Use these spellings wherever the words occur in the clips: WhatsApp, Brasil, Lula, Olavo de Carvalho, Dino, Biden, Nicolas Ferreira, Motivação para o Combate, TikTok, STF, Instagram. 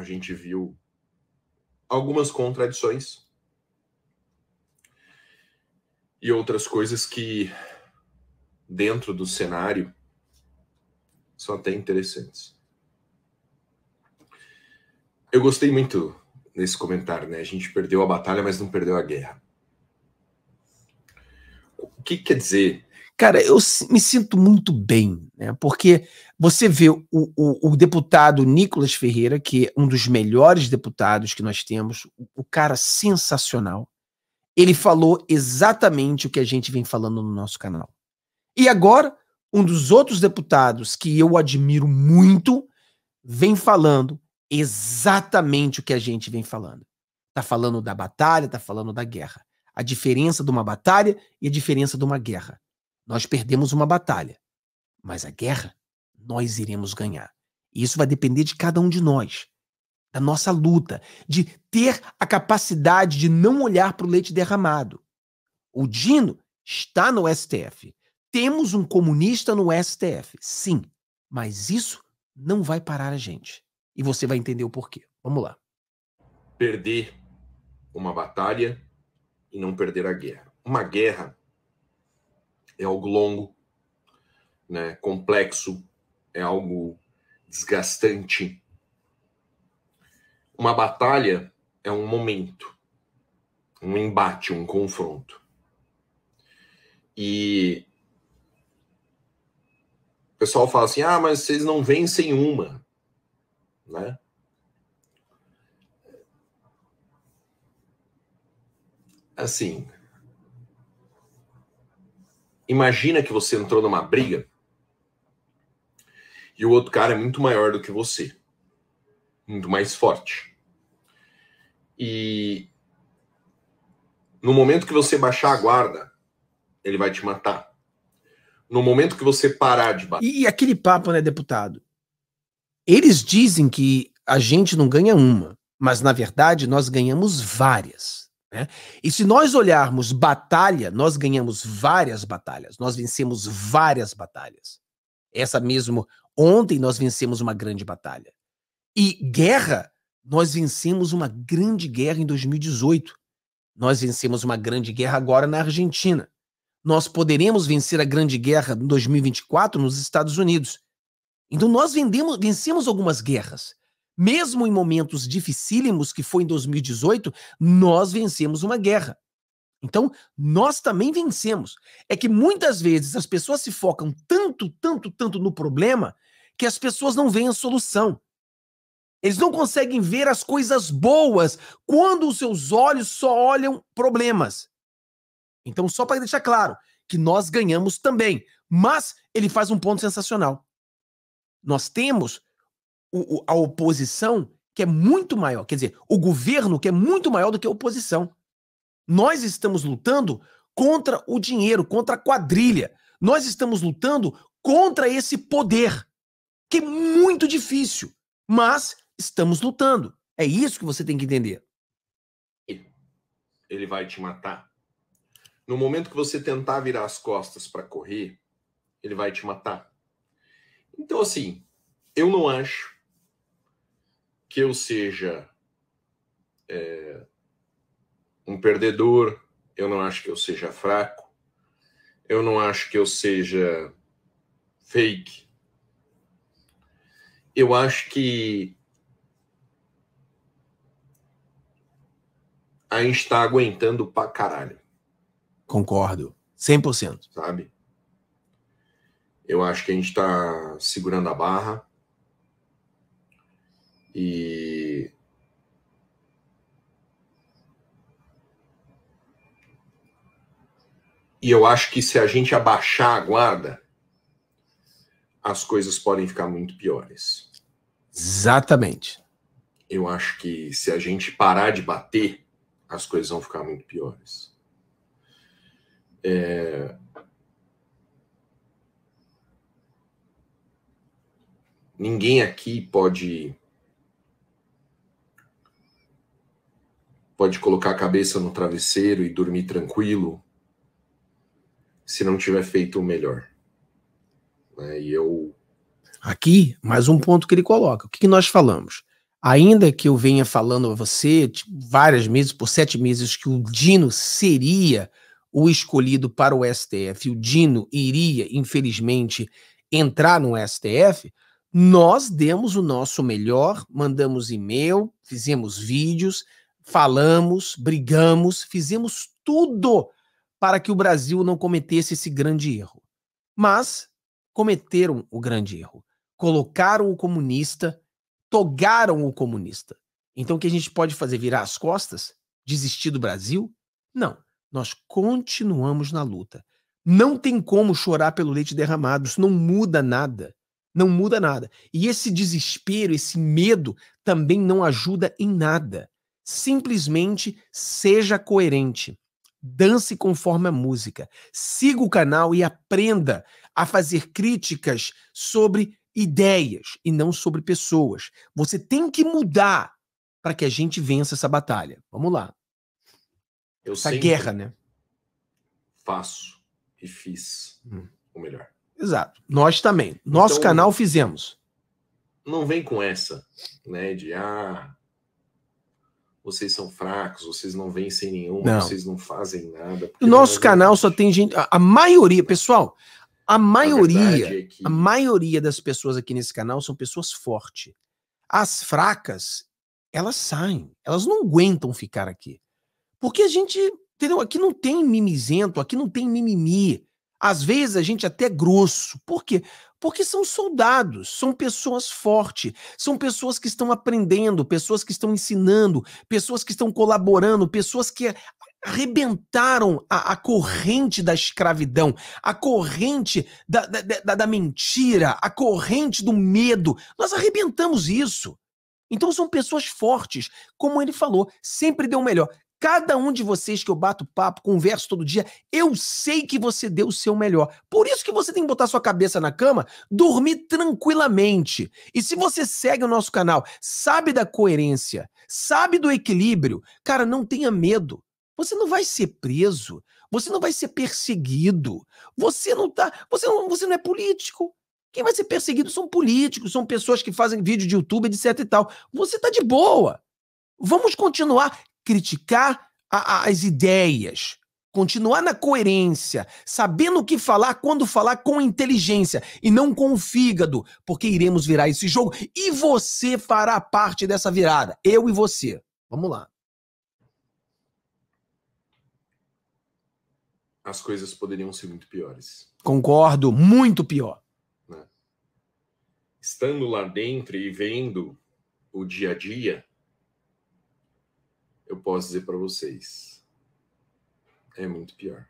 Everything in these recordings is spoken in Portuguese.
a gente viu algumas contradições e outras coisas que, dentro do cenário, são até interessantes. Eu gostei muito nesse comentário, né? A gente perdeu a batalha, mas não perdeu a guerra. O que quer dizer? Cara, eu me sinto muito bem, né? Porque você vê o deputado Nicolas Ferreira, que é um dos melhores deputados que nós temos, o cara sensacional. Ele falou exatamente o que a gente vem falando no nosso canal. E agora, um dos outros deputados que eu admiro muito vem falando exatamente o que a gente vem falando. Tá falando da batalha, tá falando da guerra. A diferença de uma batalha e a diferença de uma guerra. Nós perdemos uma batalha, mas a guerra nós iremos ganhar. E isso vai depender de cada um de nós, da nossa luta, de ter a capacidade de não olhar para o leite derramado. O Dino está no STF. Temos um comunista no STF, sim, mas isso não vai parar a gente. E você vai entender o porquê. Vamos lá. Perder uma batalha e não perder a guerra. Uma guerra é algo longo, né, complexo, é algo desgastante. Uma batalha é um momento, um embate, um confronto. E o pessoal fala assim, ah, mas vocês não vencem uma, né? Assim... Imagina que você entrou numa briga e o outro cara é muito maior do que você, muito mais forte. E no momento que você baixar a guarda, ele vai te matar. No momento que você parar de bater... E aquele papo, né, deputado? Eles dizem que a gente não ganha uma, mas na verdade nós ganhamos várias. Né? E se nós olharmos batalha, nós ganhamos várias batalhas, nós vencemos várias batalhas. Essa mesmo, ontem nós vencemos uma grande batalha. E guerra, nós vencemos uma grande guerra em 2018. Nós vencemos uma grande guerra agora na Argentina. Nós poderemos vencer a grande guerra em 2024 nos Estados Unidos. Então nós vencemos algumas guerras. Mesmo em momentos dificílimos, que foi em 2018, nós vencemos uma guerra. Então, nós também vencemos. É que muitas vezes as pessoas se focam tanto no problema que as pessoas não veem a solução. Eles não conseguem ver as coisas boas quando os seus olhos só olham problemas. Então, só para deixar claro que nós ganhamos também. Mas ele faz um ponto sensacional. Nós temos... a oposição, que é muito maior, quer dizer, o governo, que é muito maior do que a oposição. Nós estamos lutando contra o dinheiro, contra a quadrilha. Nós estamos lutando contra esse poder, que é muito difícil, mas estamos lutando. É isso que você tem que entender. Ele vai te matar. No momento que você tentar virar as costas para correr, ele vai te matar. Então, assim, eu não acho que eu seja um perdedor, eu não acho que eu seja fraco, eu não acho que eu seja fake. Eu acho que a gente tá aguentando pra caralho. Concordo, 100%. Sabe? Eu acho que a gente tá segurando a barra. E eu acho que se a gente abaixar a guarda, as coisas podem ficar muito piores. Exatamente. Eu acho que se a gente parar de bater, as coisas vão ficar muito piores. Ninguém aqui pode colocar a cabeça no travesseiro e dormir tranquilo se não tiver feito o melhor. Né? E eu... Aqui, mais um ponto que ele coloca. O que nós falamos? Ainda que eu venha falando a você, várias meses, por 7 meses, que o Dino seria o escolhido para o STF, o Dino iria, infelizmente, entrar no STF, nós demos o nosso melhor, mandamos e-mail, fizemos vídeos, falamos, brigamos, fizemos tudo para que o Brasil não cometesse esse grande erro. Mas cometeram o grande erro. Colocaram o comunista, togaram o comunista. Então o que a gente pode fazer? Virar as costas? Desistir do Brasil? Não. Nós continuamos na luta. Não tem como chorar pelo leite derramado. Isso não muda nada. Não muda nada. E esse desespero, esse medo também não ajuda em nada. Simplesmente seja coerente. Dance conforme a música. Siga o canal e aprenda a fazer críticas sobre ideias e não sobre pessoas. Você tem que mudar para que a gente vença essa batalha. Vamos lá. Essa guerra, né? Faço e fiz o melhor. Exato. Nós também. Nosso canal fizemos. Não vem com essa, né, de vocês são fracos, vocês não vencem nenhuma, vocês não fazem nada. O nosso canal só tem gente... A maioria, pessoal, a maioria das pessoas aqui nesse canal são pessoas fortes. As fracas, elas saem. Elas não aguentam ficar aqui. Porque a gente, entendeu? Aqui não tem mimizento, aqui não tem mimimi. Às vezes a gente até é grosso. Por quê? Porque são soldados, são pessoas fortes, são pessoas que estão aprendendo, pessoas que estão ensinando, pessoas que estão colaborando, pessoas que arrebentaram a corrente da escravidão, a corrente da mentira, a corrente do medo. Nós arrebentamos isso. Então são pessoas fortes, como ele falou, sempre deu o melhor. Cada um de vocês que eu bato papo, converso todo dia, eu sei que você deu o seu melhor. Por isso que você tem que botar sua cabeça na cama, dormir tranquilamente. E se você segue o nosso canal, sabe da coerência, sabe do equilíbrio, cara, não tenha medo. Você não vai ser preso, você não vai ser perseguido, você não é político. Quem vai ser perseguido são políticos, são pessoas que fazem vídeo de YouTube, etc e tal. Você tá de boa. Vamos continuar criticar as ideias, continuar na coerência, sabendo o que falar, quando falar, com inteligência e não com o fígado, porque iremos virar esse jogo e você fará parte dessa virada, eu e você. Vamos lá. As coisas poderiam ser muito piores. Concordo, muito pior. Estando lá dentro e vendo o dia a dia, eu posso dizer para vocês, é muito pior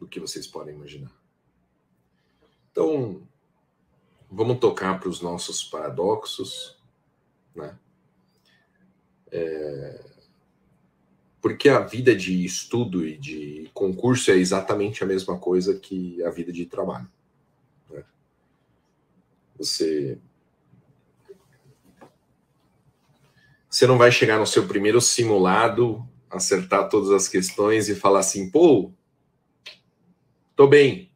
do que vocês podem imaginar. Então, vamos tocar para os nossos paradoxos, né? Porque a vida de estudo e de concurso é exatamente a mesma coisa que a vida de trabalho, né? Você não vai chegar no seu primeiro simulado, acertar todas as questões e falar assim, pô, tô bem.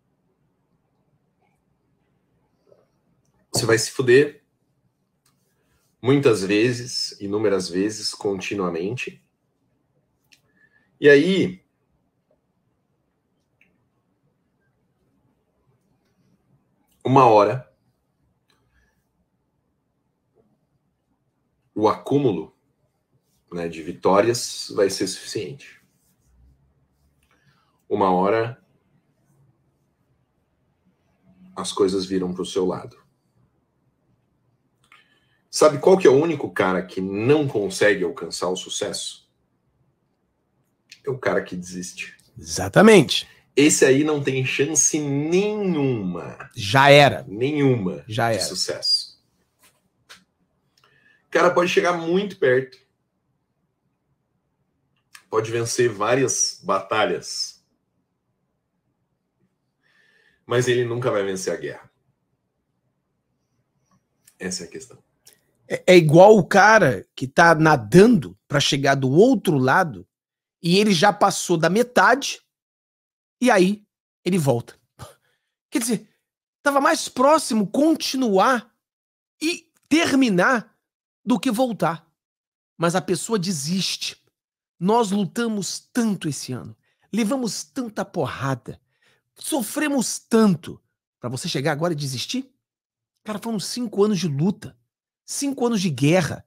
Você vai se fuder muitas vezes, inúmeras vezes, continuamente. E aí, uma hora, o acúmulo, né, de vitórias vai ser suficiente. Uma hora, as coisas viram para o seu lado. Sabe qual que é o único cara que não consegue alcançar o sucesso? É o cara que desiste. Exatamente. Esse aí não tem chance nenhuma. Já era. Nenhuma. Já era. De sucesso. O cara pode chegar muito perto. Pode vencer várias batalhas. Mas ele nunca vai vencer a guerra. Essa é a questão. É igual o cara que tá nadando para chegar do outro lado e ele já passou da metade e aí ele volta. Quer dizer, tava mais próximo continuar e terminar do que voltar. Mas a pessoa desiste. Nós lutamos tanto esse ano, levamos tanta porrada, sofremos tanto. Para você chegar agora e desistir? Cara, foram 5 anos de luta, 5 anos de guerra,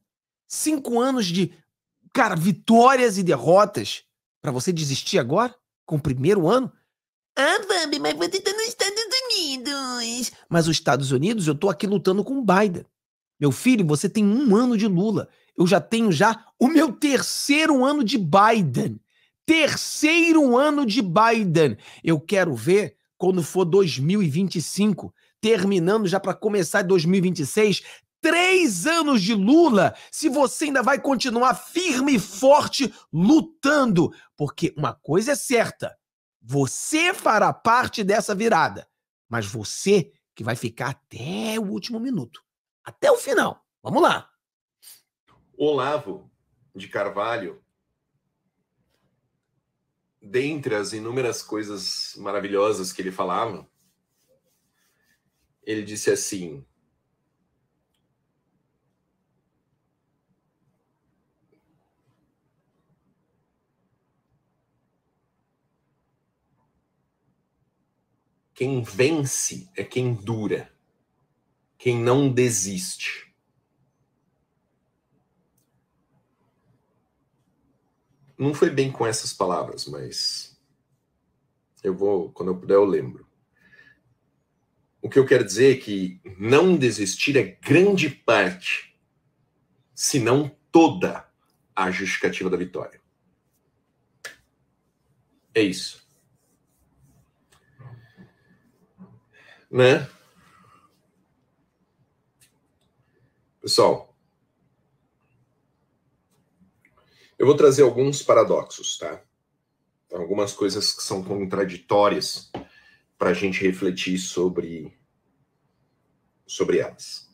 5 anos de, cara, vitórias e derrotas. Para você desistir agora, com o primeiro ano? Ah, Bambi, mas você tá nos Estados Unidos. Mas os Estados Unidos, eu tô aqui lutando com o Biden. Meu filho, você tem 1 ano de Lula. Eu já tenho o meu 3º ano de Biden. 3º ano de Biden. Eu quero ver quando for 2025, terminando já para começar 2026, 3 anos de Lula, se você ainda vai continuar firme e forte lutando. Porque uma coisa é certa, você fará parte dessa virada, mas você que vai ficar até o último minuto, até o final. Vamos lá. Olavo de Carvalho, dentre as inúmeras coisas maravilhosas que ele falava, ele disse assim: quem vence é quem dura, quem não desiste. Não foi bem com essas palavras, mas eu vou, quando eu puder, eu lembro. O que eu quero dizer é que não desistir é grande parte, se não toda, a justificativa da vitória. É isso. Né? Pessoal, eu vou trazer alguns paradoxos, tá? Algumas coisas que são contraditórias para a gente refletir sobre elas.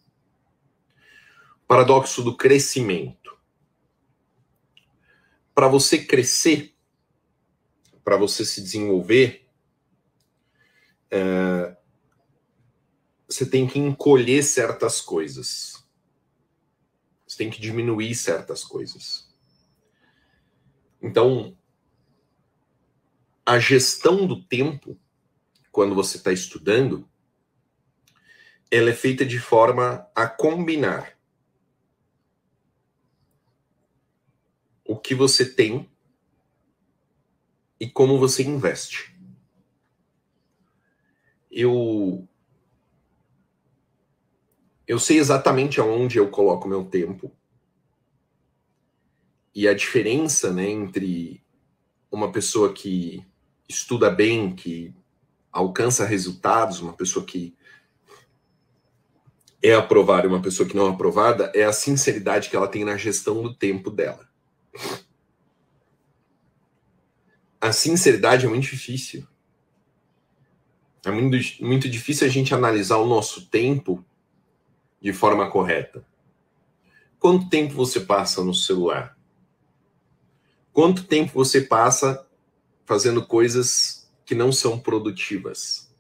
Paradoxo do crescimento. Para você crescer, para você se desenvolver, você tem que encolher certas coisas. Você tem que diminuir certas coisas. Então, a gestão do tempo, quando você está estudando, ela é feita de forma a combinar o que você tem e como você investe. Eu sei exatamente aonde eu coloco meu tempo. E a diferença, né, entre uma pessoa que estuda bem, que alcança resultados, uma pessoa que é aprovada e uma pessoa que não é aprovada, é a sinceridade que ela tem na gestão do tempo dela. A sinceridade é muito difícil. É muito difícil a gente analisar o nosso tempo de forma correta. Quanto tempo você passa no celular? Quanto tempo você passa fazendo coisas que não são produtivas?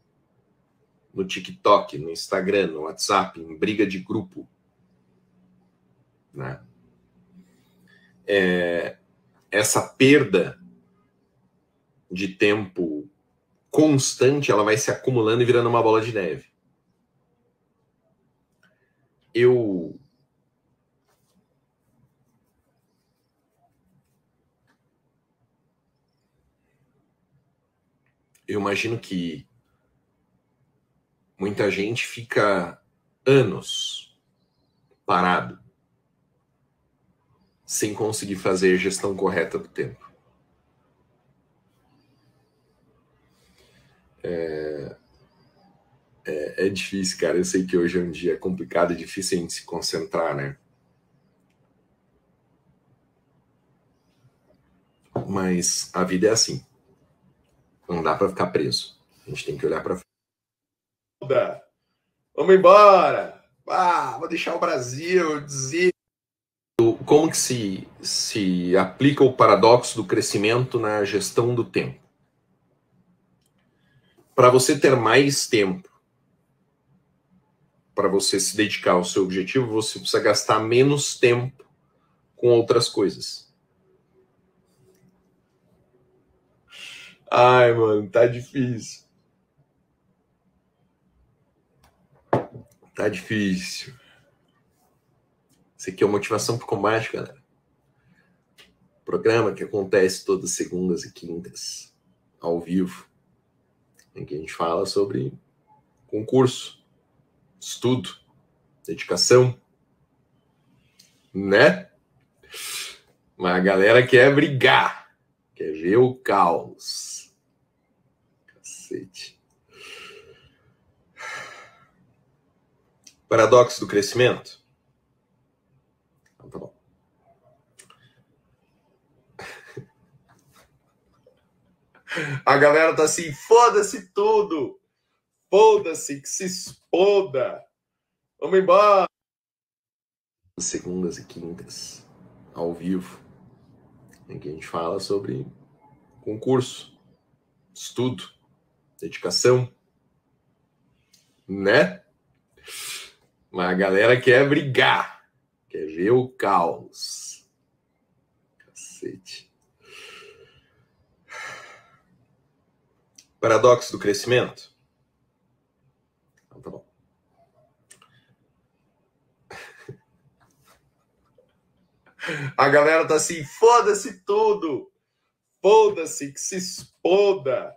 No TikTok, no Instagram, no WhatsApp, em briga de grupo. Né? Essa perda de tempo constante, ela vai se acumulando e virando uma bola de neve. Eu imagino que muita gente fica anos parado sem conseguir fazer a gestão correta do tempo. É difícil, cara. Eu sei que hoje é um dia complicado, é difícil a gente se concentrar, né? Mas a vida é assim. Não dá para ficar preso. A gente tem que olhar para frente. Vamos embora! Ah, vou deixar o Brasil dizer. Como que se aplica o paradoxo do crescimento na gestão do tempo? Para você ter mais tempo, para você se dedicar ao seu objetivo, você precisa gastar menos tempo com outras coisas. Ai, mano, tá difícil. Tá difícil. Isso aqui é o Motivação para o Combate, galera. Programa que acontece todas segundas e quintas, ao vivo, em que a gente fala sobre concurso, estudo, dedicação, né? Mas a galera quer brigar, quer ver o caos. Cacete. Paradoxo do crescimento? Então, tá bom. A galera tá assim, foda-se tudo! Foda-se, que se exploda! Vamos embora! Segundas e quintas, ao vivo, em que a gente fala sobre concurso, estudo, dedicação, né? Mas a galera quer brigar, quer ver o caos. Cacete. Paradoxo do crescimento? Então, tá bom. A galera tá assim, foda-se tudo! Foda-se, que se exploda!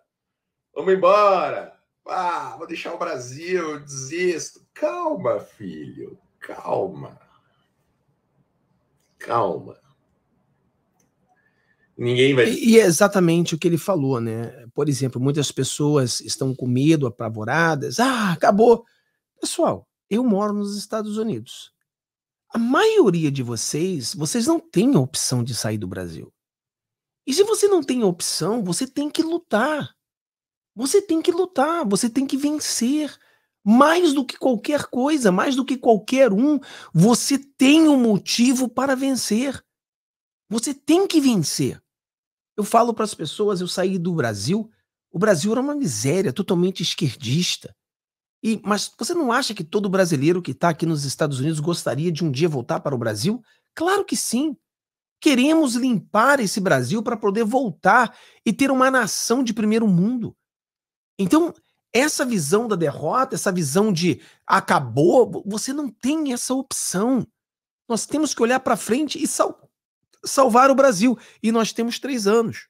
Vamos embora! Ah, vou deixar o Brasil, eu desisto. Calma, filho, calma. Calma. Ninguém vai... E é exatamente o que ele falou, né? Por exemplo, muitas pessoas estão com medo, apavoradas. Ah, acabou. Pessoal, eu moro nos Estados Unidos. A maioria de vocês, vocês não têm a opção de sair do Brasil. E se você não tem a opção, você tem que lutar. Você tem que lutar, você tem que vencer. Mais do que qualquer coisa, mais do que qualquer um, você tem um motivo para vencer. Você tem que vencer. Eu falo para as pessoas, eu saí do Brasil, o Brasil era uma miséria, totalmente esquerdista. Mas você não acha que todo brasileiro que está aqui nos Estados Unidos gostaria de um dia voltar para o Brasil? Claro que sim. Queremos limpar esse Brasil para poder voltar e ter uma nação de primeiro mundo. Então, essa visão da derrota, essa visão de acabou, você não tem essa opção. Nós temos que olhar para frente e salvar o Brasil. E nós temos 3 anos.